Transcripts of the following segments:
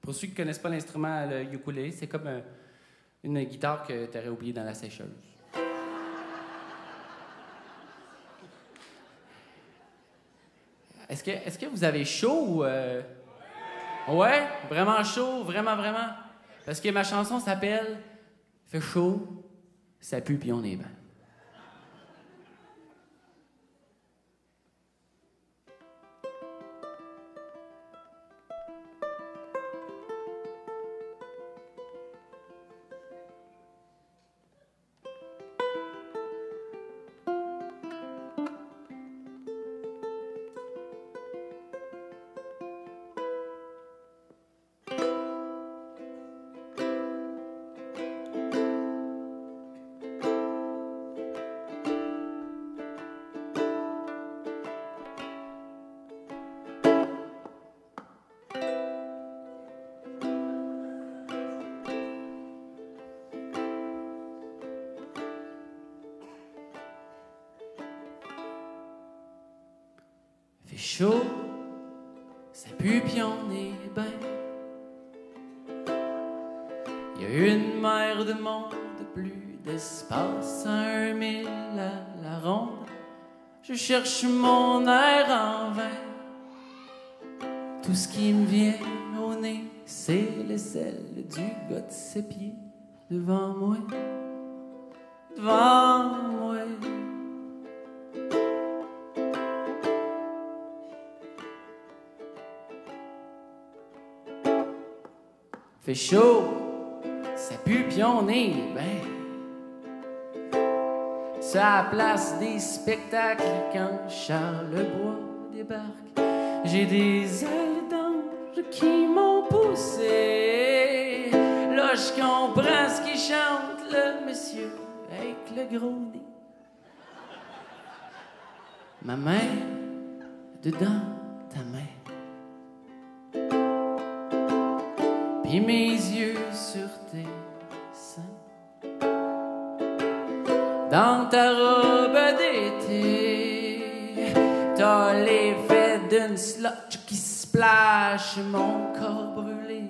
Pour ceux qui ne connaissent pas l'instrument, le ukulele, c'est comme une guitare que tu aurais oubliée dans la sécheuse. Est-ce que vous avez chaud ou... Ouais? Vraiment chaud, vraiment, vraiment. Parce que ma chanson s'appelle « Fait chaud, ça pue, puis on est bien ». Chaud, ça pue puis on est bien. Il y a une mer de monde, plus d'espace, 1 000 à la ronde. Je cherche mon air en vain. Tout ce qui me vient au nez, c'est l'aisselle du gars de ses pieds devant moi, devant moi. Fait chaud, ça pue puis on est bien. C'est à la place des spectacles quand Charles-le-Bois débarque. J'ai des ailes d'ange qui m'ont poussé. Là, je comprends ce qu'il chante, le monsieur avec le gros nez. Ma main dedans ta main. Et mes yeux sur tes seins, dans ta robe d'été, t'as les faits d'une slotch qui splash mon corps brûlé.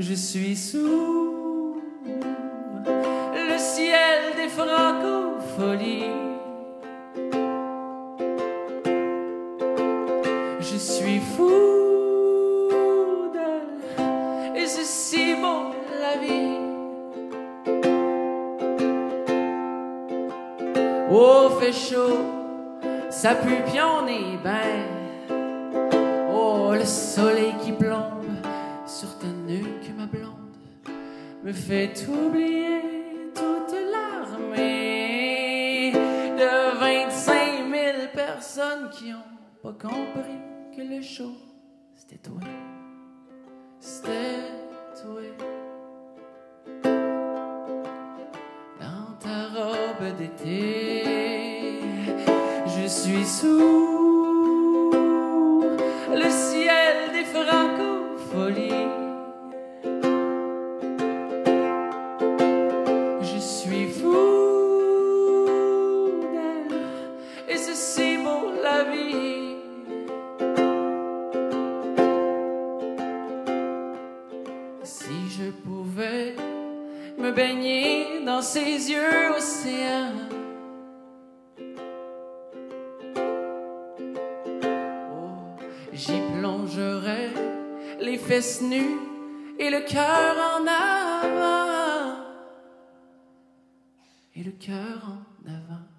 Je suis sous le ciel des Francofolies. Je suis fou. C'est si beau la vie. Oh, fait chaud, ça pue puis on est bien. Oh, le soleil qui plombe sur ta nuque, ma blonde, me fait oublier toute l'armée de 25 000 personnes qui ont pas compris que le chaud, c'était toi. C'était toi, dans ta robe d'été. Je suis sous le ciel des Francofolies. Je suis fou d'elle, et c'est si beau la vie. Si je pouvais me baigner dans ses yeux océans, oh, j'y plongerais les fesses nues et le cœur en avant, et le cœur en avant.